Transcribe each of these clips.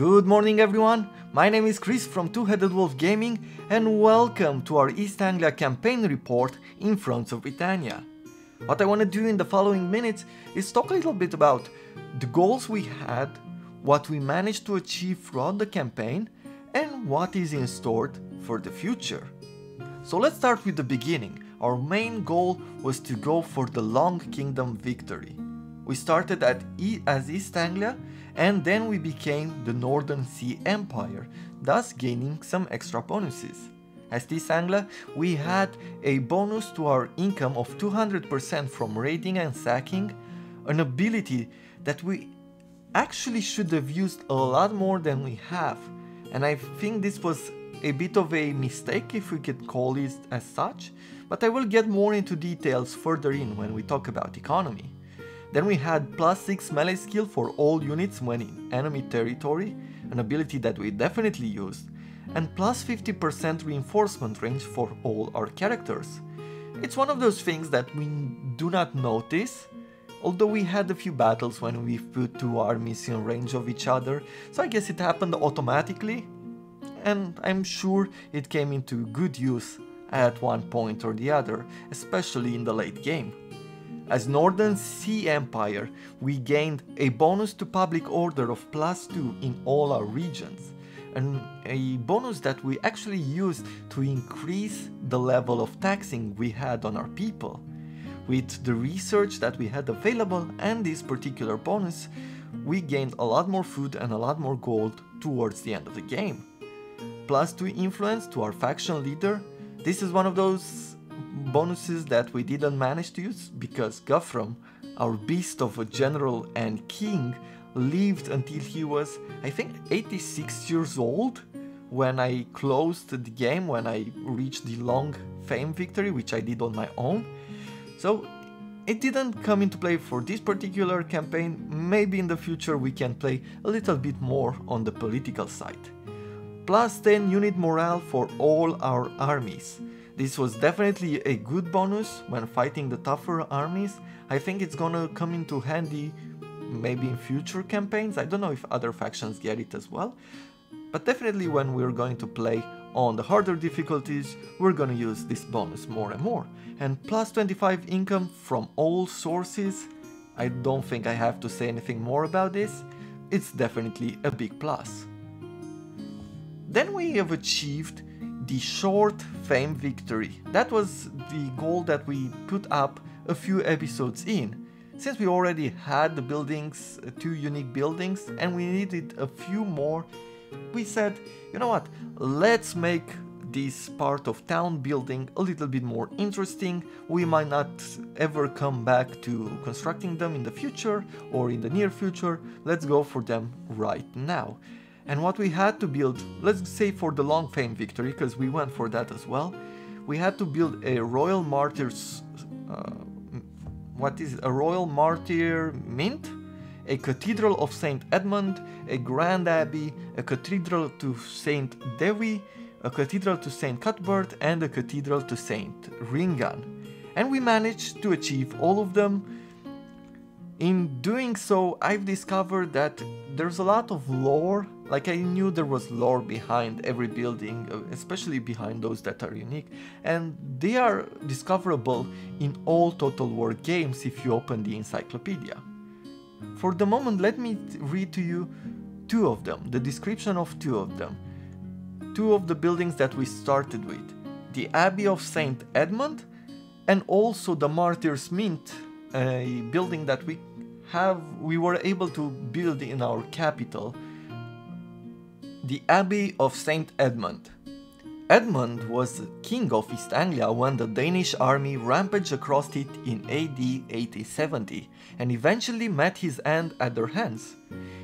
Good morning everyone, my name is Chris from Two-Headed Wolf Gaming and welcome to our East Anglia campaign report in Thrones of Britannia. What I want to do in the following minutes is talk a little bit about the goals we had, what we managed to achieve throughout the campaign and what is in store for the future. So let's start with the beginning. Our main goal was to go for the Long Kingdom victory. We started as East Anglia and then we became the Northern Sea Empire, thus gaining some extra bonuses. As East Anglia, we had a bonus to our income of 200% from raiding and sacking, an ability that we actually should have used a lot more than we have, and I think this was a bit of a mistake, if we could call it as such, but I will get more into details further in when we talk about economy. Then we had plus 6 melee skill for all units when in enemy territory, an ability that we definitely used, and plus 50% reinforcement range for all our characters. It's one of those things that we do not notice, although we had a few battles when we put two armies in range of each other, so I guess it happened automatically, and I'm sure it came into good use at one point or the other, especially in the late game. As Northern Sea Empire, we gained a bonus to public order of plus 2 in all our regions, and a bonus that we actually used to increase the level of taxing we had on our people. With the research that we had available and this particular bonus, we gained a lot more food and a lot more gold towards the end of the game. Plus 2 influence to our faction leader. This is one of those bonuses that we didn't manage to use because Guthrum, our beast of a general and king, lived until he was, I think, 86 years old when I closed the game, when I reached the long fame victory, which I did on my own. So it didn't come into play for this particular campaign. Maybe in the future we can play a little bit more on the political side. Plus 10 unit morale for all our armies. This was definitely a good bonus when fighting the tougher armies. I think it's gonna come into handy maybe in future campaigns. I don't know if other factions get it as well, but definitely when we're going to play on the harder difficulties, we're gonna use this bonus more and more. And plus 25 income from all sources. I don't think I have to say anything more about this. It's definitely a big plus. Then we have achieved the short fame victory. That was the goal that we put up a few episodes in. Since we already had the buildings, two unique buildings, and we needed a few more, we said, you know what, let's make this part of town building a little bit more interesting. We might not ever come back to constructing them in the future or in the near future. Let's go for them right now. And what we had to build, let's say for the Long Fame victory, because we went for that as well, we had to build a Royal Martyr's, a Royal Martyr Mint, a Cathedral of St. Edmund, a Grand Abbey, a Cathedral to St. Dewi, a Cathedral to St. Cuthbert, and a Cathedral to St. Ringan. And we managed to achieve all of them. In doing so, I've discovered that there's a lot of lore. Like, I knew there was lore behind every building, especially behind those that are unique, and they are discoverable in all Total War games if you open the encyclopedia. For the moment, let me read to you two of them, the description of two of them. Two of the buildings that we started with, the Abbey of St. Edmund and also the Martyr's Mint, a building that we were able to build in our capital. The Abbey of St. Edmund. Edmund was king of East Anglia when the Danish army rampaged across it in AD 8070 and eventually met his end at their hands.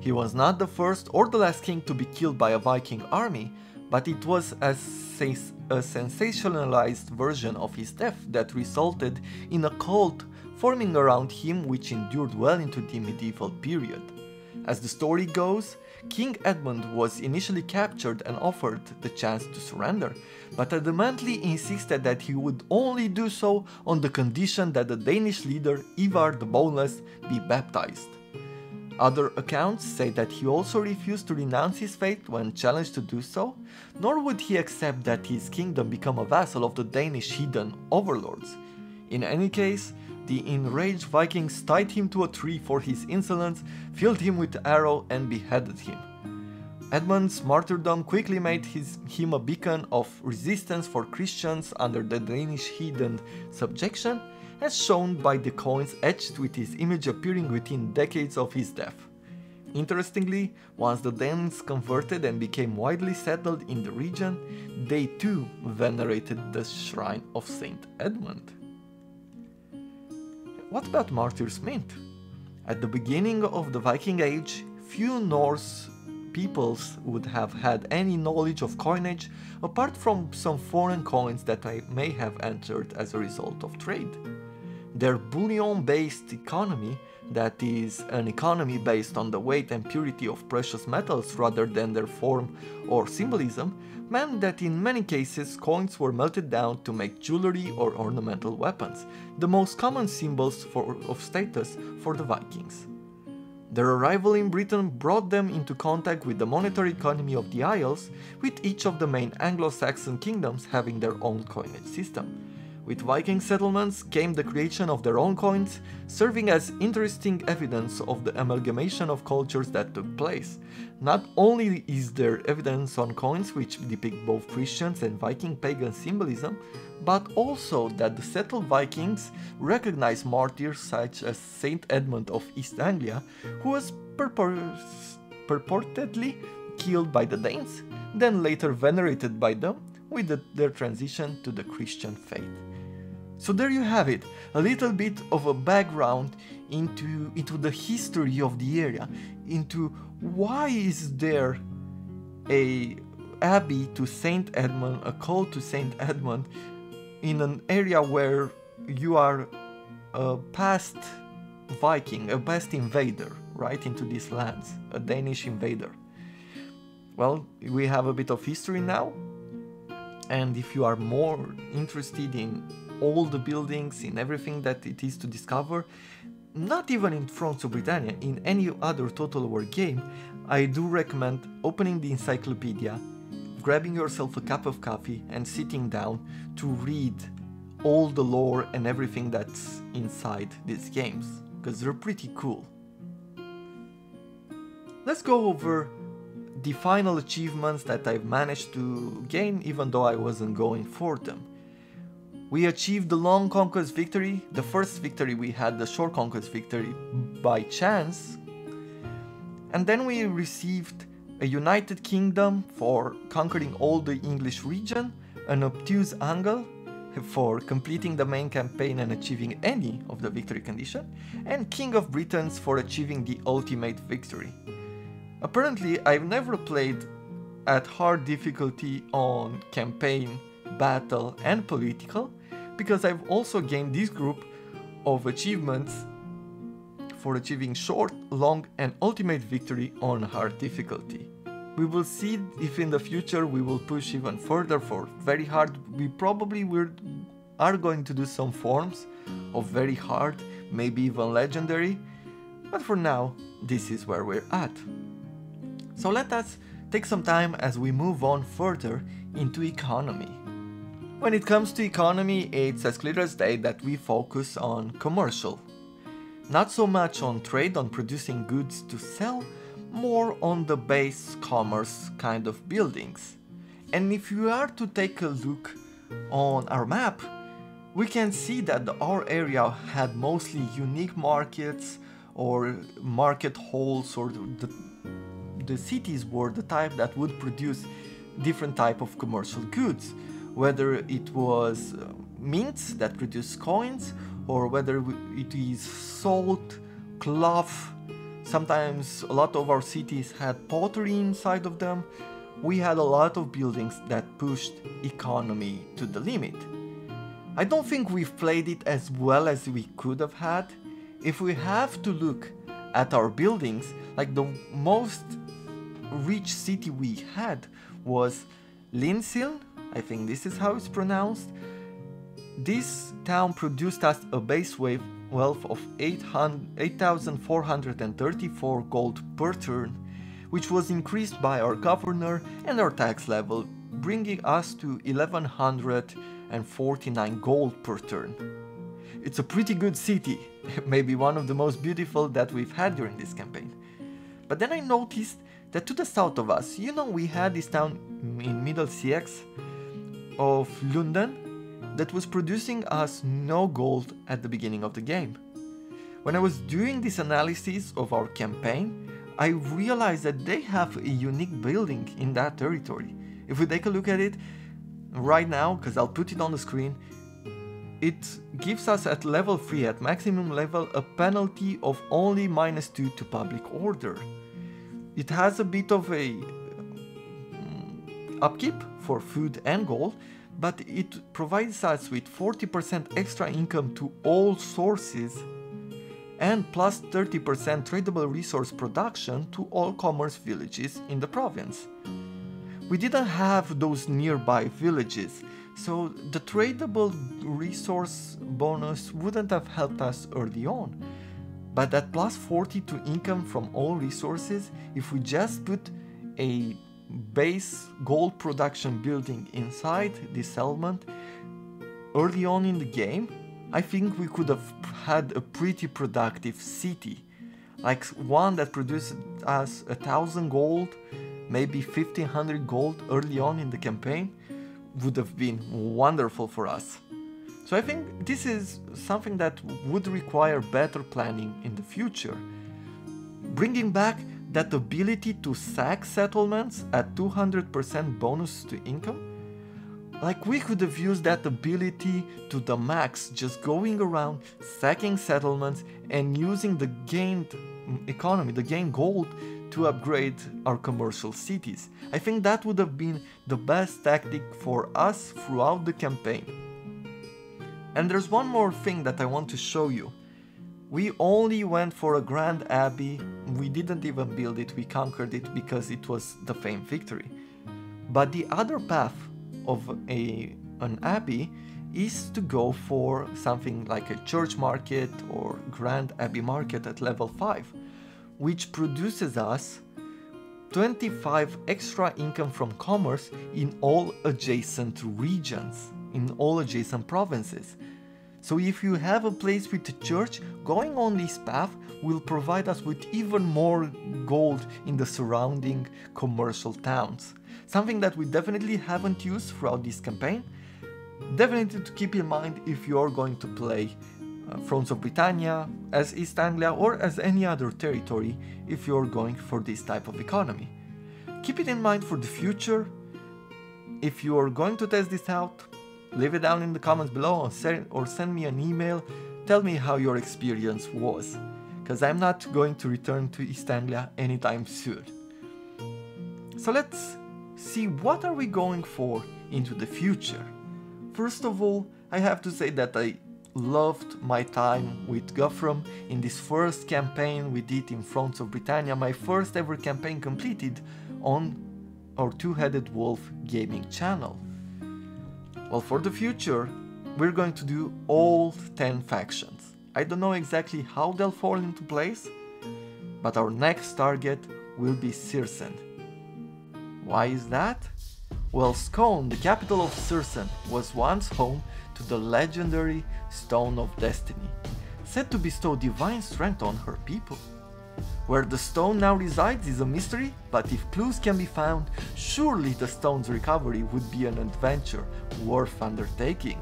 He was not the first or the last king to be killed by a Viking army, but it was a sensationalized version of his death that resulted in a cult forming around him which endured well into the medieval period. As the story goes, King Edmund was initially captured and offered the chance to surrender, but adamantly insisted that he would only do so on the condition that the Danish leader Ivar the Boneless be baptized. Other accounts say that he also refused to renounce his faith when challenged to do so, nor would he accept that his kingdom become a vassal of the Danish heathen overlords. In any case, the enraged Vikings tied him to a tree for his insolence, filled him with arrow and beheaded him. Edmund's martyrdom quickly made him a beacon of resistance for Christians under the Danish heathen subjection, as shown by the coins etched with his image appearing within decades of his death. Interestingly, once the Danes converted and became widely settled in the region, they too venerated the shrine of St. Edmund. What about Martyr's Mint? At the beginning of the Viking Age, few Norse peoples would have had any knowledge of coinage apart from some foreign coins that may have entered as a result of trade. Their bullion-based economy, that is, an economy based on the weight and purity of precious metals rather than their form or symbolism, meant that in many cases coins were melted down to make jewelry or ornamental weapons, the most common symbols of status for the Vikings. Their arrival in Britain brought them into contact with the monetary economy of the Isles, with each of the main Anglo-Saxon kingdoms having their own coinage system. With Viking settlements came the creation of their own coins, serving as interesting evidence of the amalgamation of cultures that took place. Not only is there evidence on coins which depict both Christians and Viking pagan symbolism, but also that the settled Vikings recognized martyrs such as St. Edmund of East Anglia, who was purportedly killed by the Danes, then later venerated by them, with their transition to the Christian faith. So there you have it, a little bit of a background into the history of the area, into why is there a abbey to St. Edmund, a call to St. Edmund, in an area where you are a past Viking, a past invader, right, into these lands, a Danish invader. Well, we have a bit of history now. And if you are more interested in all the buildings, in everything that it is to discover, not even in Thrones of Britannia, in any other Total War game, I do recommend opening the encyclopedia, grabbing yourself a cup of coffee and sitting down to read all the lore and everything that's inside these games, because they're pretty cool. Let's go over the final achievements that I've managed to gain, even though I wasn't going for them. We achieved the long conquest victory, the first victory we had, the short conquest victory, by chance. And then we received a united kingdom for conquering all the English region, an obtuse angle for completing the main campaign and achieving any of the victory condition, and King of Britons for achieving the ultimate victory. Apparently, I've never played at hard difficulty on campaign, battle and political, because I've also gained this group of achievements for achieving short, long and ultimate victory on hard difficulty. We will see if in the future we will push even further for very hard. We probably are going to do some forms of very hard, maybe even legendary, but for now, this is where we're at. So let us take some time as we move on further into economy. When it comes to economy, it's as clear as day that we focus on commercial. Not so much on trade, on producing goods to sell, more on the base commerce kind of buildings. And if you are to take a look on our map, we can see that our area had mostly unique markets or market halls, or the cities were the type that would produce different type of commercial goods, whether it was mints that produce coins, or whether it is salt, cloth. Sometimes a lot of our cities had pottery inside of them. We had a lot of buildings that pushed economy to the limit. I don't think we've played it as well as we could have had. If we have to look at our buildings, like the most rich city we had was Linsil, I think this is how it's pronounced, This town produced us a base wealth of 8,434 gold per turn, which was increased by our governor and our tax level, bringing us to 1,149 gold per turn. It's a pretty good city, maybe one of the most beautiful that we've had during this campaign. But then I noticed that to the south of us, you know, we had this town in Middle Sex of London, that was producing us no gold at the beginning of the game. When I was doing this analysis of our campaign, I realized that they have a unique building in that territory. If we take a look at it right now, because I'll put it on the screen, it gives us at level 3, at maximum level, a penalty of only -2 to public order. It has a bit of a upkeep for food and gold, but it provides us with 40% extra income to all sources and plus 30% tradable resource production to all commerce villages in the province. We didn't have those nearby villages, so the tradable resource bonus wouldn't have helped us early on. But that plus 40 to income from all resources, if we just put a base gold production building inside this settlement early on in the game, I think we could have had a pretty productive city, like one that produced us 1,000 gold, maybe 1,500 gold early on in the campaign, would have been wonderful for us. So I think this is something that would require better planning in the future. Bringing back that ability to sack settlements at 200% bonus to income? Like, we could have used that ability to the max, just going around, sacking settlements and using the gained economy, the gained gold, to upgrade our commercial cities. I think that would have been the best tactic for us throughout the campaign. And there's one more thing that I want to show you. We only went for a Grand Abbey, we didn't even build it, we conquered it because it was the famed victory. But the other path of an abbey is to go for something like a church market or Grand Abbey market at level 5, which produces us 25 extra income from commerce in all adjacent regions, in all adjacent provinces. So if you have a place with a church, going on this path will provide us with even more gold in the surrounding commercial towns. Something that we definitely haven't used throughout this campaign. Definitely to keep in mind if you are going to play Thrones of Britannia, as East Anglia, or as any other territory if you are going for this type of economy. Keep it in mind for the future. If you are going to test this out, leave it down in the comments below or send me an email, tell me how your experience was, because I'm not going to return to East Anglia anytime soon. So let's see what are we going for into the future. First of all, I have to say that I loved my time with Guthrum in this first campaign we did in Thrones of Britannia, my first ever campaign completed on our Two-Headed Wolf Gaming channel. Well, for the future, we're going to do all 10 factions. I don't know exactly how they'll fall into place, but our next target will be Circenn. Why is that? Well, Scone, the capital of Circenn, was once home to the legendary Stone of Destiny, said to bestow divine strength on her people. Where the stone now resides is a mystery, but if clues can be found, surely the stone's recovery would be an adventure worth undertaking.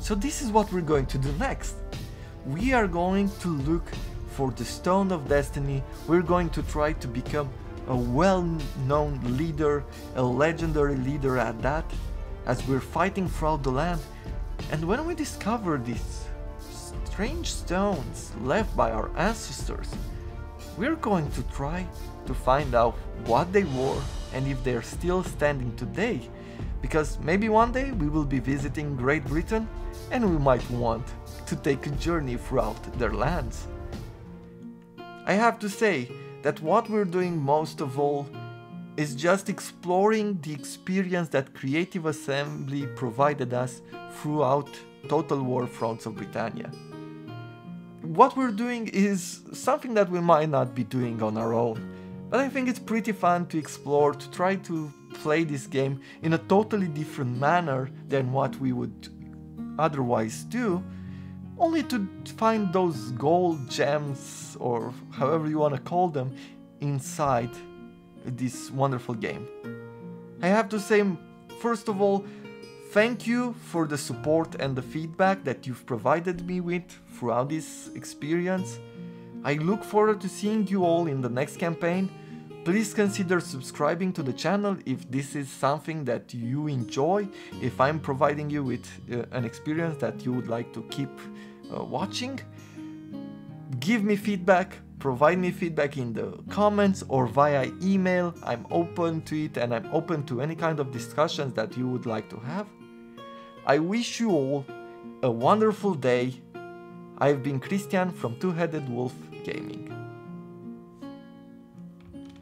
So this is what we're going to do next. We are going to look for the Stone of Destiny, we're going to try to become a well-known leader, a legendary leader at that, as we're fighting throughout the land. And when we discover this strange stones left by our ancestors, we're going to try to find out what they were and if they're still standing today, because maybe one day we will be visiting Great Britain and we might want to take a journey throughout their lands. I have to say that what we're doing most of all is just exploring the experience that Creative Assembly provided us throughout Total War: Thrones of Britannia. What we're doing is something that we might not be doing on our own, but I think it's pretty fun to explore, to try to play this game in a totally different manner than what we would otherwise do, only to find those gold gems, or however you want to call them, inside this wonderful game. I have to say, first of all, thank you for the support and the feedback that you've provided me with throughout this experience. I look forward to seeing you all in the next campaign. Please consider subscribing to the channel if this is something that you enjoy, if I'm providing you with an experience that you would like to keep watching. Give me feedback, provide me feedback in the comments or via email. I'm open to it, and I'm open to any kind of discussions that you would like to have. I wish you all a wonderful day. I've been Christian from Two-Headed Wolf Gaming.